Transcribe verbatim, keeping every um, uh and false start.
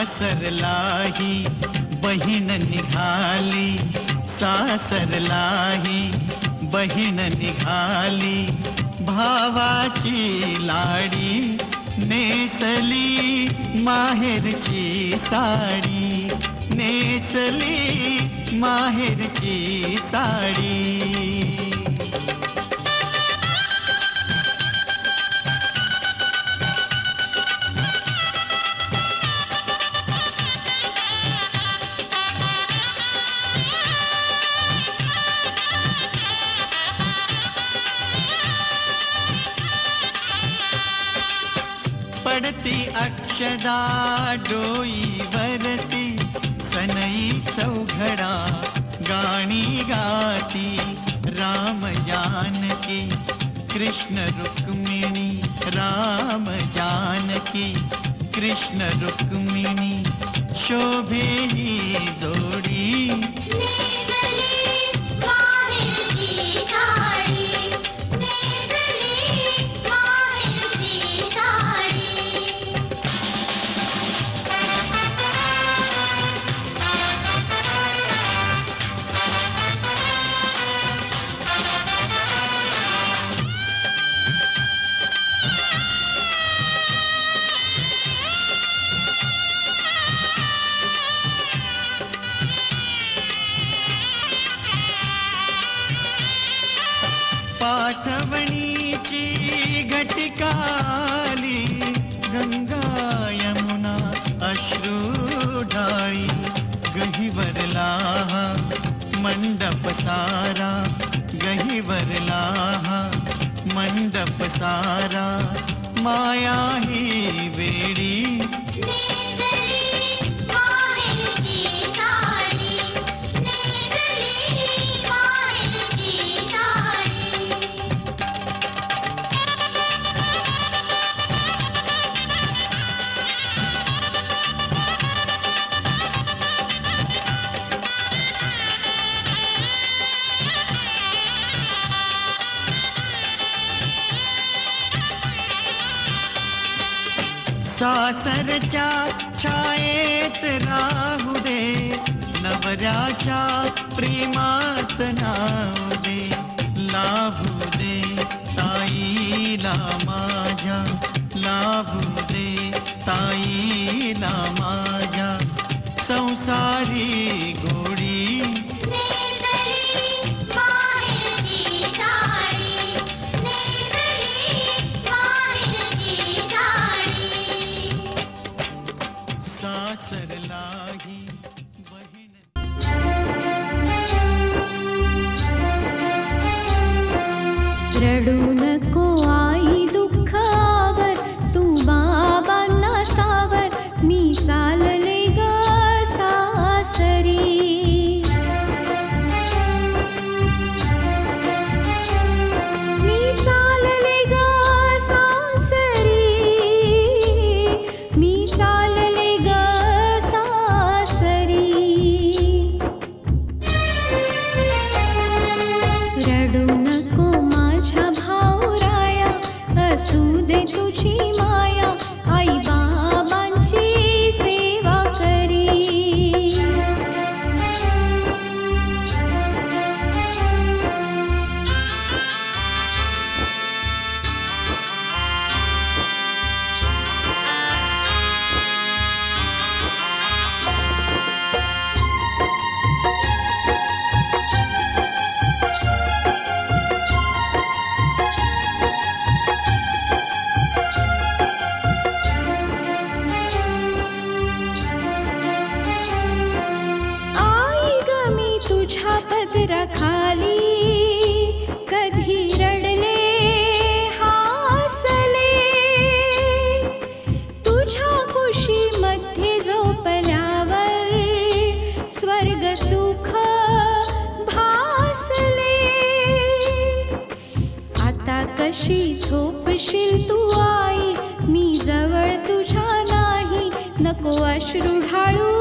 सासर लाही बहिन निघाली, सासर लाही बहिन निघाली, भावाची लाडी नेसली माहेरची साडी, नेसली माहेरची साडी। पड़ती अक्षदा डोई वरती, सनई चौघड़ा गाणी गाती, राम जानकी कृष्ण रुक्मिणी, राम जानकी कृष्ण रुक्मिणी, शोभे ही जोड़ी पाठवणीची घटिकाली, गंगा यमुना अश्रू ढाळी, गहिवर लाहा मंडप सारा, गहिवर लाहा मंडप सारा, माया ही वेडी सासरच्या छायेत राहू दे, नवऱ्याच्या प्रेमात नाव दे, लाभू दे ताईला माझ्या, लाभू दे ताईला माझ्या, संसारी गोडी सरलाही। रडू नको आई दुःखावर, तू बाबांना सावर, मी चालले ग सासरी। मी चालले ग सासरी, मी चालले तुझी माया, आई बाबांची सेवा करी। खाली कधी रडले हासले, तुझ्या खुशी मध्ये झोपल्यावर स्वर्ग सुख भासले। आता कशी झोपशील तू आई, मी जवळ तुझ्या नाही, नको अश्रू ढाळू